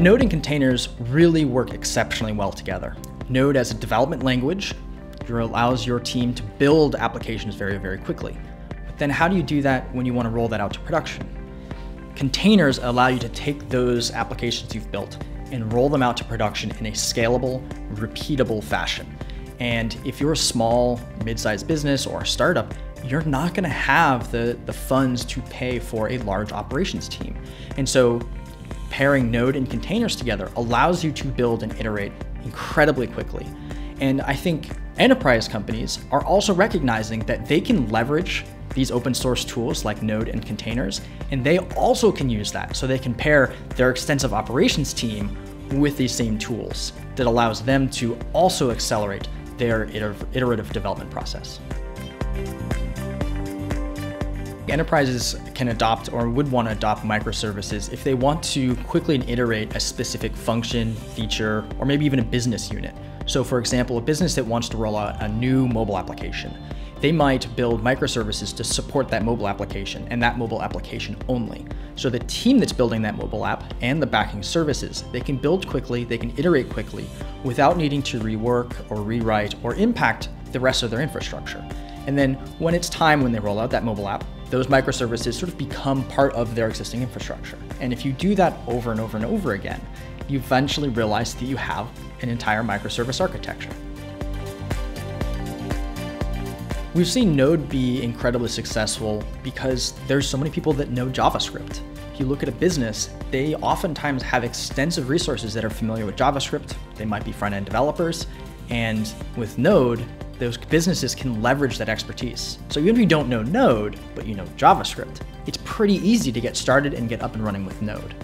Node and containers really work exceptionally well together. Node as a development language allows your team to build applications very, very quickly. But then how do you do that when you want to roll that out to production? Containers allow you to take those applications you've built and roll them out to production in a scalable, repeatable fashion. And if you're a small, mid-sized business or a startup, you're not going to have the funds to pay for a large operations team. And so pairing Node and containers together allows you to build and iterate incredibly quickly. And I think enterprise companies are also recognizing that they can leverage these open source tools like Node and containers, and they also can use that. So they can pair their extensive operations team with these same tools that allows them to also accelerate their iterative development process. Enterprises can adopt or would want to adopt microservices if they want to quickly iterate a specific function, feature, or maybe even a business unit. So for example, a business that wants to roll out a new mobile application, they might build microservices to support that mobile application and that mobile application only. So the team that's building that mobile app and the backing services, they can build quickly, they can iterate quickly without needing to rework or rewrite or impact the rest of their infrastructure. And then when it's time when they roll out that mobile app, those microservices sort of become part of their existing infrastructure. And if you do that over and over and over again, you eventually realize that you have an entire microservice architecture. We've seen Node be incredibly successful because there's so many people that know JavaScript. If you look at a business, they oftentimes have extensive resources that are familiar with JavaScript. They might be front-end developers. And with Node, those businesses can leverage that expertise. So even if you don't know Node, but you know JavaScript, it's pretty easy to get started and get up and running with Node.